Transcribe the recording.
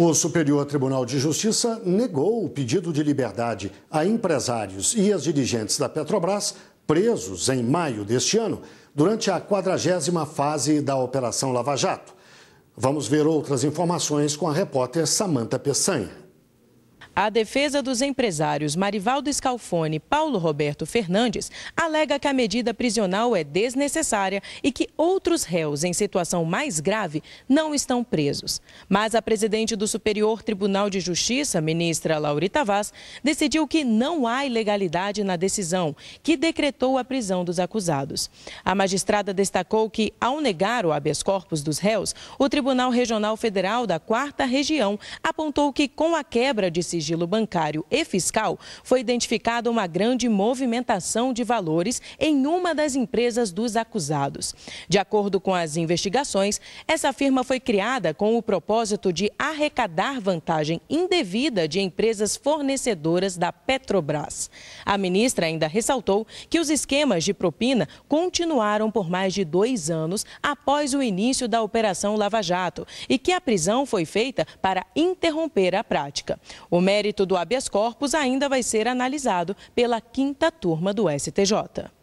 O Superior Tribunal de Justiça negou o pedido de liberdade a empresários e as dirigentes da Petrobras presos em maio deste ano, durante a 40ª fase da Operação Lava Jato. Vamos ver outras informações com a repórter Samanta Peçanha. A defesa dos empresários Marivaldo Scalfone e Paulo Roberto Fernandes alega que a medida prisional é desnecessária e que outros réus em situação mais grave não estão presos. Mas a presidente do Superior Tribunal de Justiça, ministra Laurita Vaz, decidiu que não há ilegalidade na decisão, que decretou a prisão dos acusados. A magistrada destacou que, ao negar o habeas corpus dos réus, o Tribunal Regional Federal da 4ª Região apontou que, com a quebra de sigilo bancário e fiscal, foi identificada uma grande movimentação de valores em uma das empresas dos acusados. De acordo com as investigações, essa firma foi criada com o propósito de arrecadar vantagem indevida de empresas fornecedoras da Petrobras. A ministra ainda ressaltou que os esquemas de propina continuaram por mais de 2 anos após o início da Operação Lava Jato e que a prisão foi feita para interromper a prática. O mérito do habeas corpus ainda vai ser analisado pela 5ª turma do STJ.